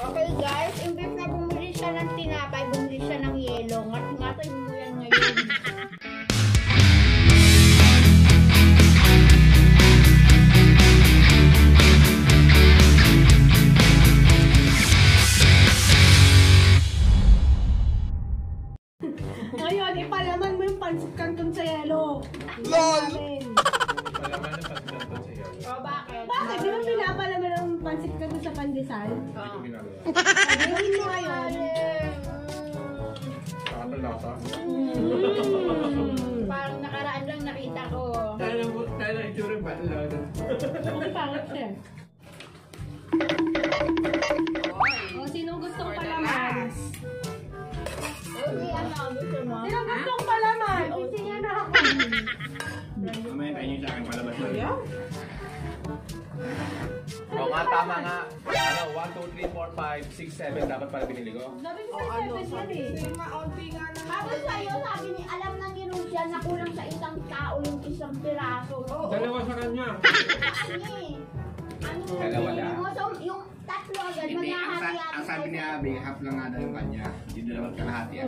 Okay guys, imbes na bumili siya ng tinapay, bumili siya ng yelo. Ngat-ngatoy mo yan ngayon. Ngayon, ipalaman mo yung pancit canton sa yelo. LOL! Ipalaman yung pancit canton sa yelo. O, bakit? Bakit? Di ba pinapalaman ang pancit canton sa pandesal? Hindi ko ginagawa. Pagawin mo ngayon. Nakatalata. Parang nakaraan lang nakita ko. Tayo na ituring ba? Ang pangat siya. O, sinong gustong palaman? Sinong gustong palaman? Kasi nga na ako. Mamaya tayo nyo sa akin palabas na rin. O nga, tama nga. 1, 2, 3, 4, 5, 6, 7. Dapat pala binili ko. Dapat yung 7 yun eh. Tapos sa'yo sabi niya, alam na ni Rose yan na kulang sa isang tao yung isang piraso. Dalawa sa kanya. Ano mo? So yung tatlo agad maghahati. Ang sabi niya, half lang nga daw yung kanya. Hindi na dapat kalahati yan.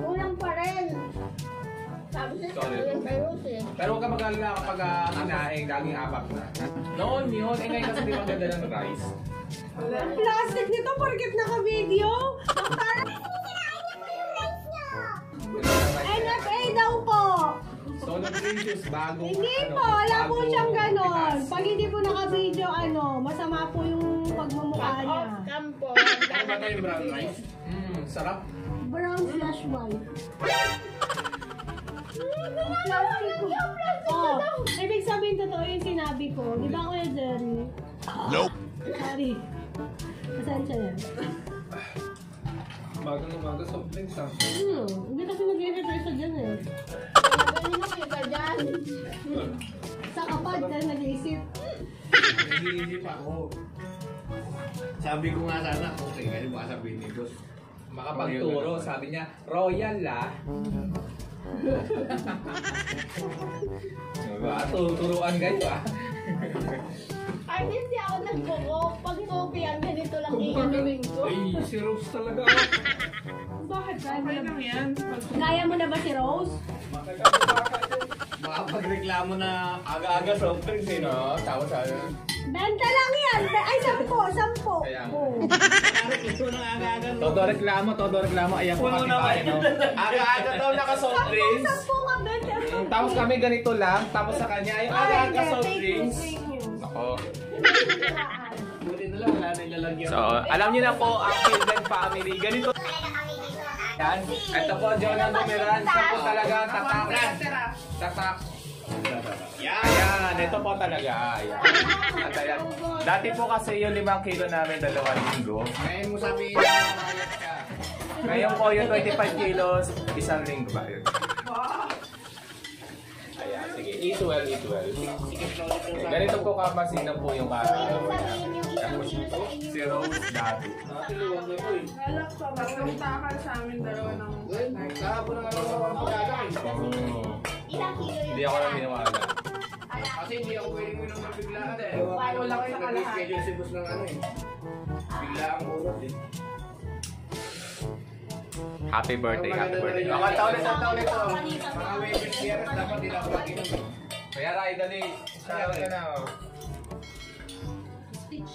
Kulang pa rin. Pero huwag ka mag-alala kapag kinain, laging apak na. Noon, yun, eh ngayon kasi di maganda ng rice. Ang plastic nito, porket naka-video. Ang parang kinain mo yung rice niya. NFA daw po. Solid videos, bagong hindi po, alam po siyang ganon. Pag hindi po naka-video, masama po yung pagmamukha niya. Kampo. Ano ba yung brown rice? Sarap. Brown slash white. Ibig sabihin totoo yung sinabi ko. Di ba Kuya Jerry? Nope. Sorry. Masaan siya yan? Umaga soft drinks ha? Hindi kasi nag-refer siya dyan eh. Magaling na kita dyan. Sa kapag ka nag-iisip. Nag-iisip ako. Sabi ko nga sana, okay ngayon baka sabihin nito. Makapagturo, sabi niya, royal ah. Diba? Tuturuan guys ah. Ay, hindi ako nagkoko. Pag coffee ang ganito lang iinumin ko. Ay, si Rose talaga ako. Bakit? Kaya lang yan. Kaya mo na ba si Rose? Makapagreklamo na aga-aga soft drinks eh no? Tapos sabi na. Benta lang yan! Ay, 10! 10! Kaya mo. Todo reklamo. Ayan po kasi tayo, no? Aga-aga daw naka-soft drinks. Tapos kami ganito lang. Tapos sa kanya ay aga-aga soft drinks. Ako. So, alam niyo na po ang Children Family. Ganito. Yan. Ito po, Jonah Dumeran. Ito po talaga. Tatak. Ayan, ito po talaga. At ayan, dati po kasi yung 5 kilo namin 2 linggo. Ngayon mo sabihin na mahalat ka. Ngayon po yung 25 kilos, 1 linggo ba yun? Ayan, sige, eat well, eat well. Ganito po kapasinan po yung mahalat. Tapos ito, si Rose dati. Nakakiliwag na po eh. Halak pa ba? Nagtakal sa amin dalawa ng... Kahapon na nga lang ang pagkakal. Hindi ako lang minamahala. Kasi hindi ako pwedeng minamabiglaan eh. Wala ko yung nag-schedule si boss ng ano eh. Bigla ang urat eh. Happy birthday, happy birthday. Mga taon ito. Mga way with parents dapat nila ako mag-inom. Kaya tayo dali. Salamat ka na ako. Stitch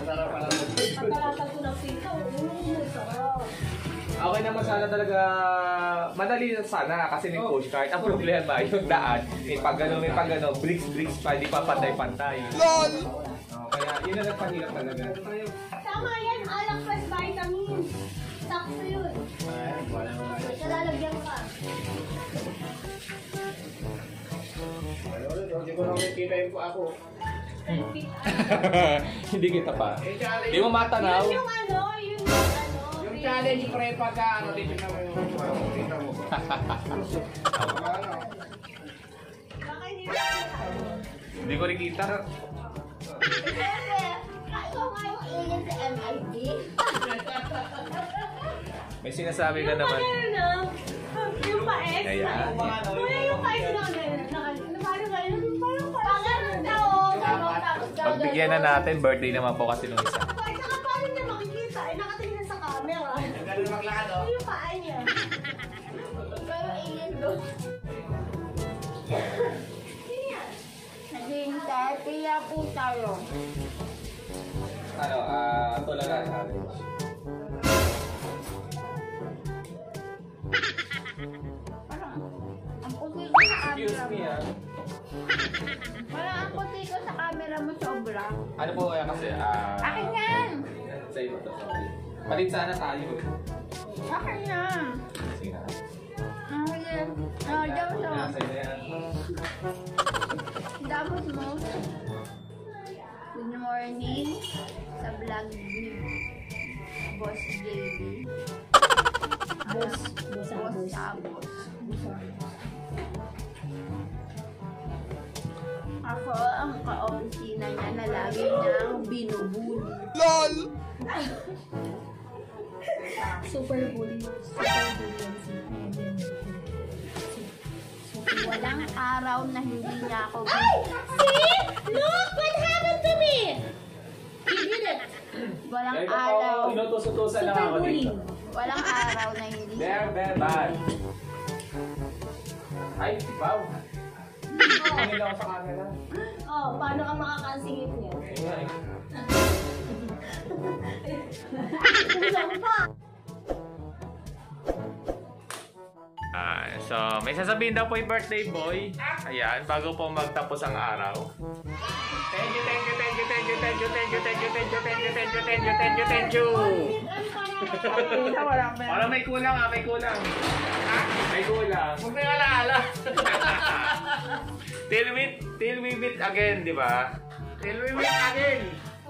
Masarap pala nung sigaw. Nagkalatag ko ng sigaw, sarap. Okay naman sana talaga, madali na sana kasi may postcard. Ang problema, yung daan, may pag-ano, bricks pa, hindi pa pantay-pantay. LOL! Kaya yun na nagpahirap talaga. Tama yan, alang plus vitamins. Sakto yun. Nalalagyan ka. Hindi ko lang nakikita yung po ako. Hindi kita pa. Di mo matanaw. Yun yung ano, challenge pre-pagano di Pinoy. Hindi ko nakita. May sinasabi ka naman. Yung pa-ex na. Kuya, yung pa-ex na pangarap daw. Pagbigyan na natin, birthday naman po kasi nung isa. Yung paa niya. Pero iyan doon. Sino yan? Hintay, tiya po tayo. Ano, tularan. Parang, ang puti ko sa camera mo. Parang ang puti ko sa camera mo sobra. Ano po kaya kasi, akin yan! Sa iyo to, sorry. Palit sana tayo eh. Akin na. Sige na. Okay. Damos mo. Damos mo. Good morning sa vlog ni Boss Baby. Boss Abos. Ako ang kaonsina niya na lagi nang binubuli. LOL! Super bully. Walang araw na hindi niya ako bully. See? Look what happened to me! You did it! Walang araw. Super bully. Walang araw na hindi niya ako bully. Ay, tipaw. Pumili ako sa camera. Oh, paano ka makakansingit niya? So, may sasabihin daw po yung birthday boy. Ayan, bago po magtapos ang araw. Thank you. Parang may kulang. May kulang. Huwag na yung alaala. Till we meet again, di ba? Till we meet again.